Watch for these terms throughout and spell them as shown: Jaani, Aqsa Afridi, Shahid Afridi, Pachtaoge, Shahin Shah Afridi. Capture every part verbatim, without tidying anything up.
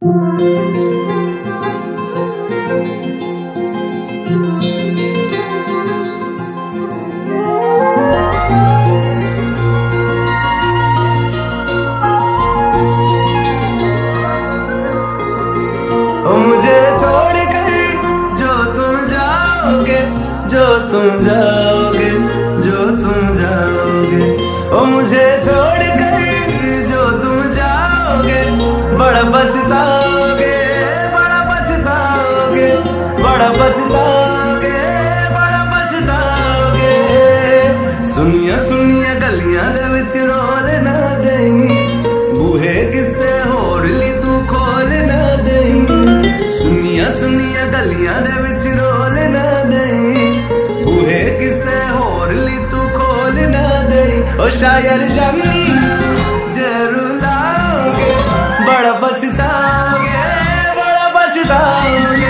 जो तुम जाओगे, जो तुम जाओगे, ओ मुझे छोड़ कर जो तुम जाओगे, बड़ा पछताओगे, बड़ा पछताओगे, बड़ा पछताओगे, बड़ा पछताओगे। सुनिया सुनिया गलियां दे विच रोल ना देई, बूहे किसे होर ली तू खोल ना देई। सुनिया सुनिया गलियां दे विच रोल ना देई, किसे होर ली तू खोल ना दे। ओ शायर जानी जे रुलाओगे, बड़ा पछताओगे, बड़ा पछताओगे।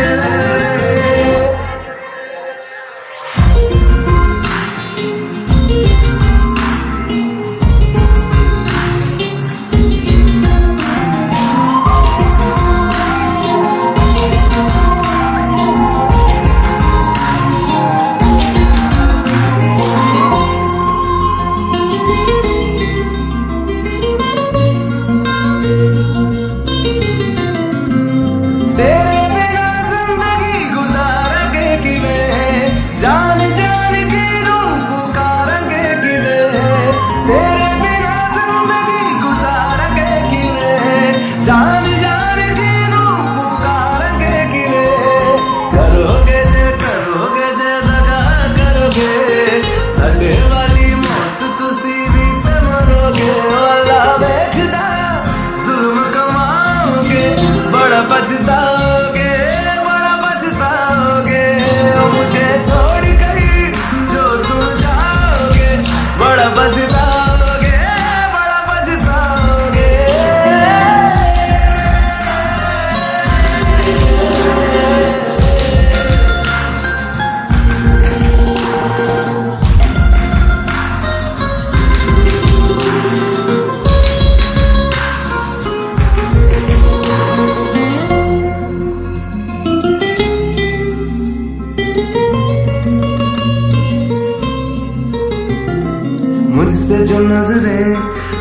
मुझसे जो नजरें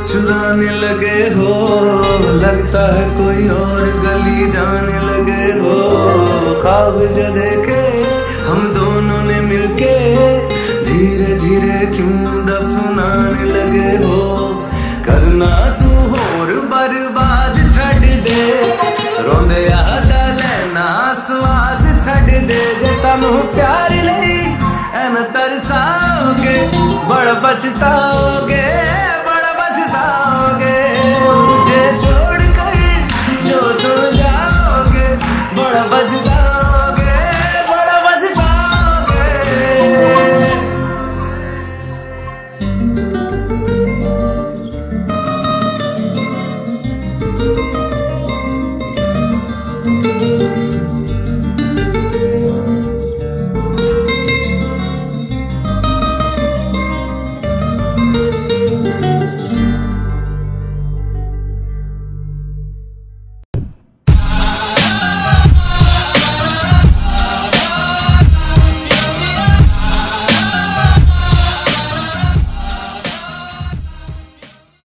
चुराने लगे हो, लगता है कोई और गली जाने लगे हो। ख्वाब जो देखे हम दोनों ने मिलके, धीरे धीरे क्यों दफनाने लगे हो। करना तू होर बर्बाद छड़ दे, रोंदे यादा लेना स्वाद छड़ दे। जे सानू प्यार नहीं ऐन तरसाओगे, बड़ा पछताओगे।